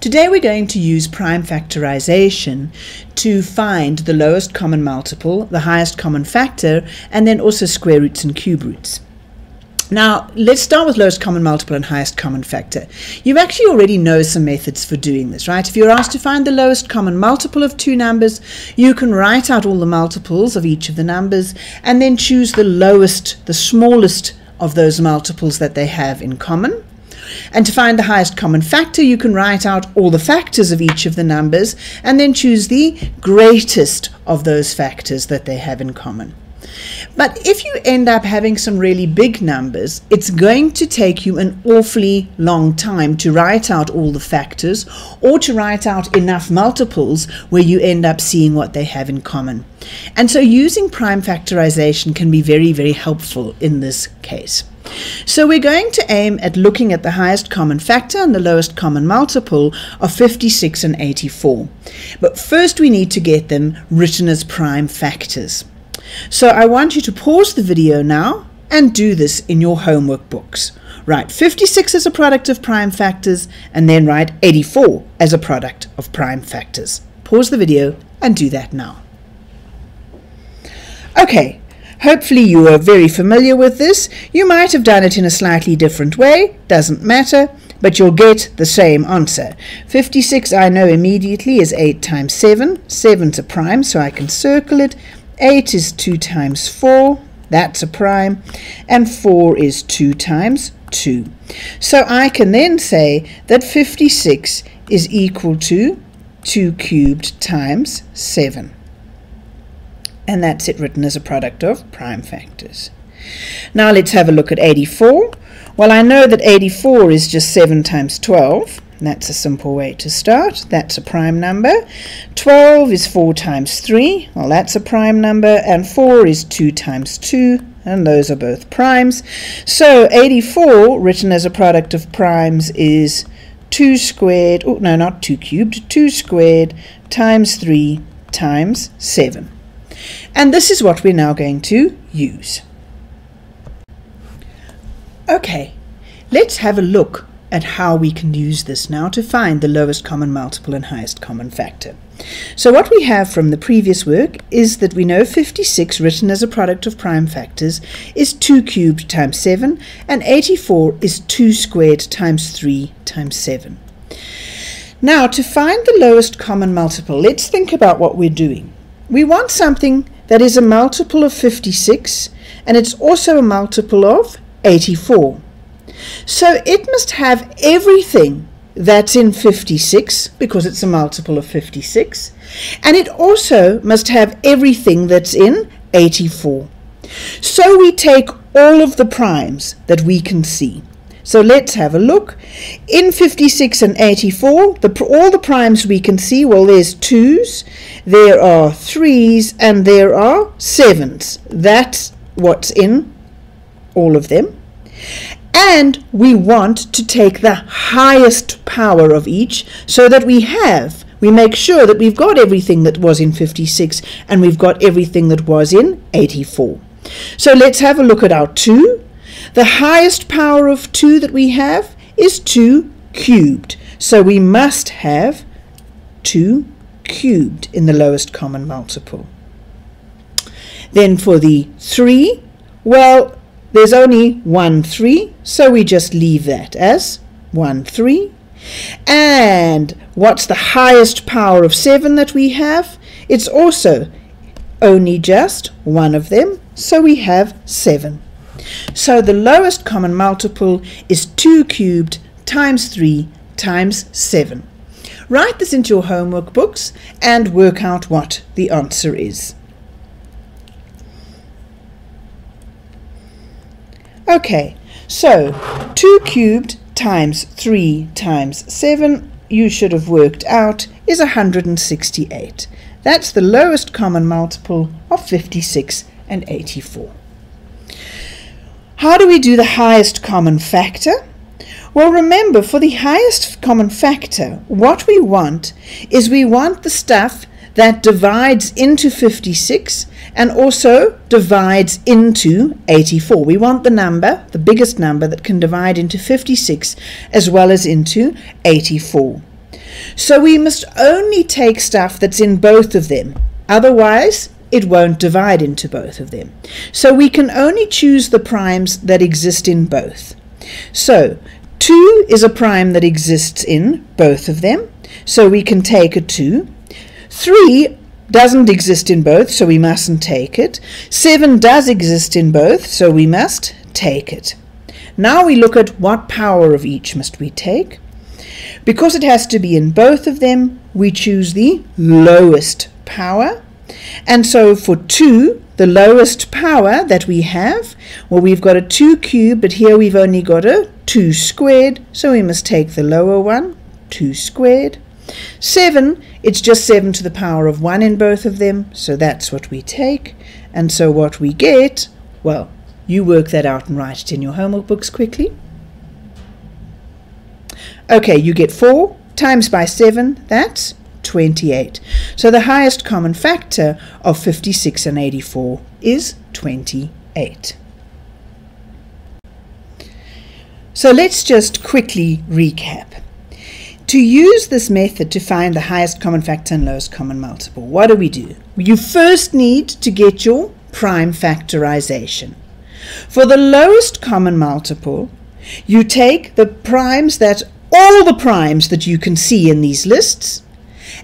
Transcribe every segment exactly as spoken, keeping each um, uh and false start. Today we're going to use prime factorization to find the lowest common multiple, the highest common factor, and then also square roots and cube roots. Now, let's start with lowest common multiple and highest common factor. You actually already know some methods for doing this, right? If you're asked to find the lowest common multiple of two numbers, you can write out all the multiples of each of the numbers and then choose the lowest, the smallest of those multiples that they have in common. And to find the highest common factor, you can write out all the factors of each of the numbers and then choose the greatest of those factors that they have in common. But if you end up having some really big numbers, it's going to take you an awfully long time to write out all the factors or to write out enough multiples where you end up seeing what they have in common. And so using prime factorization can be very, very helpful in this case. So we're going to aim at looking at the highest common factor and the lowest common multiple of fifty-six and eighty-four. But first we need to get them written as prime factors. So I want you to pause the video now and do this in your homework books. Write fifty-six as a product of prime factors and then write eighty-four as a product of prime factors. Pause the video and do that now. Okay, hopefully you are very familiar with this. You might have done it in a slightly different way, doesn't matter, but you'll get the same answer. fifty-six I know immediately is eight times seven. seven's a prime, so I can circle it. eight is two times four, that's a prime, and four is two times two. So I can then say that fifty-six is equal to two cubed times seven. And that's it written as a product of prime factors. Now let's have a look at eighty-four. Well, I know that eighty-four is just seven times twelve. That's a simple way to start. That's a prime number. twelve is four times three. Well, that's a prime number. And four is two times two. And those are both primes. So eighty-four, written as a product of primes, is two squared, oh, no, not two cubed, two squared times three times seven. And this is what we're now going to use. Okay, let's have a look at how we can use this now to find the lowest common multiple and highest common factor. So what we have from the previous work is that we know fifty-six, written as a product of prime factors, is two cubed times seven, and eighty-four is two squared times three times seven. Now, to find the lowest common multiple, let's think about what we're doing. We want something that is a multiple of fifty-six, and it's also a multiple of eighty-four. So it must have everything that's in fifty-six, because it's a multiple of fifty-six, and it also must have everything that's in eighty-four. So we take all of the primes that we can see. So let's have a look. In fifty-six and eighty-four, the, all the primes we can see, well, there's twos, there are threes, and there are sevens. That's what's in all of them. And we want to take the highest power of each so that we have, we make sure that we've got everything that was in fifty-six and we've got everything that was in eighty-four. So let's have a look at our two. The highest power of two that we have is two cubed. So we must have two cubed in the lowest common multiple. Then for the three, well, there's only one three, so we just leave that as one three. And what's the highest power of seven that we have? It's also only just one of them, so we have seven. So the lowest common multiple is two cubed times three times seven. Write this into your homework books and work out what the answer is. Okay, so two cubed times three times seven, you should have worked out, is one hundred sixty-eight. That's the lowest common multiple of fifty-six and eighty-four. How do we do the highest common factor? Well, remember, for the highest common factor, what we want is we want the stuff that divides into fifty-six and also divides into eighty-four. We want the number, the biggest number that can divide into fifty-six as well as into eighty-four. So we must only take stuff that's in both of them, otherwise it won't divide into both of them. So we can only choose the primes that exist in both. So two is a prime that exists in both of them, so we can take a two. Three doesn't exist in both, so we mustn't take it. Seven does exist in both, so we must take it. Now we look at what power of each must we take. Because it has to be in both of them, we choose the lowest power. And so for two, the lowest power that we have, well, we've got a two cubed, but here we've only got a two squared, so we must take the lower one, two squared. Seven, it's just seven to the power of one in both of them, so that's what we take. And so what we get, well, you work that out and write it in your homework books quickly. Okay, you get four times by seven, that's twenty-eight. So the highest common factor of fifty-six and eighty-four is twenty-eight. So let's just quickly recap. To use this method to find the highest common factor and lowest common multiple, what do we do? You first need to get your prime factorization. For the lowest common multiple, you take the primes that all the primes that you can see in these lists,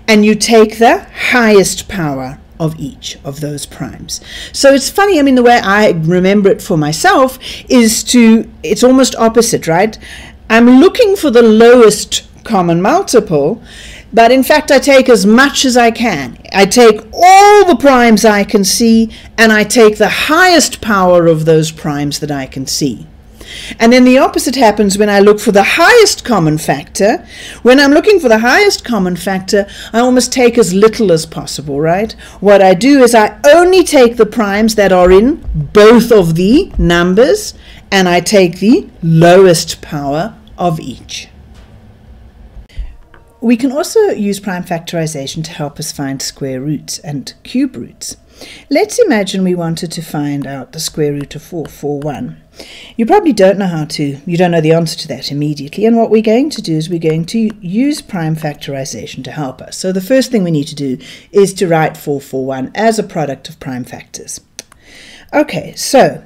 and you take the highest power of each of those primes. So it's funny, I mean, the way I remember it for myself is to, it's almost opposite, right? I'm looking for the lowest common multiple, but in fact I take as much as I can. I take all the primes I can see, and I take the highest power of those primes that I can see. And then the opposite happens when I look for the highest common factor. When I'm looking for the highest common factor, I almost take as little as possible, right? What I do is I only take the primes that are in both of the numbers, and I take the lowest power of each. We can also use prime factorization to help us find square roots and cube roots. Let's imagine we wanted to find out the square root of four hundred forty-one. You probably don't know how to, you don't know the answer to that immediately, and what we're going to do is we're going to use prime factorization to help us. So the first thing we need to do is to write four hundred forty-one as a product of prime factors. Okay, so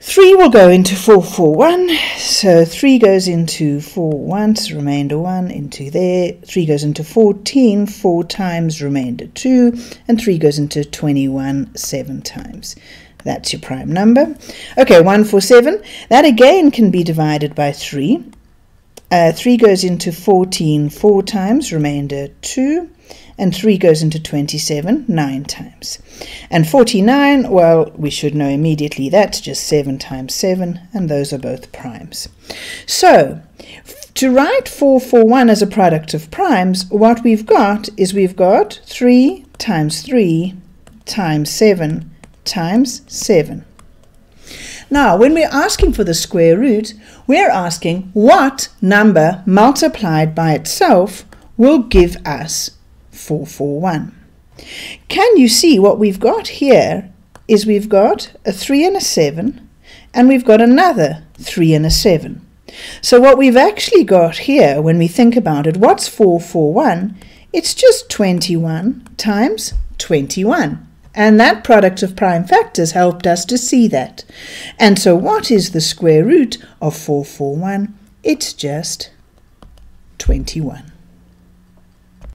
three will go into four hundred forty-one, so three goes into four once, remainder one into there, three goes into fourteen, four times, remainder two, and three goes into twenty-one, seven times. That's your prime number. Okay, one hundred forty-seven, that again can be divided by three. Uh, three goes into fourteen, four times, remainder two, and three goes into twenty-seven, nine times. And forty-nine, well, we should know immediately that's just seven times seven, and those are both primes. So to write four hundred forty-one as a product of primes, what we've got is we've got three times three times seven times seven. Now, when we're asking for the square root, we're asking what number multiplied by itself will give us four hundred forty-one. Can you see what we've got here is we've got a three and a seven, and we've got another three and a seven. So what we've actually got here, when we think about it, what's four hundred forty-one? It's just twenty-one times twenty-one. And that product of prime factors helped us to see that. And so what is the square root of four hundred forty-one? It's just twenty-one.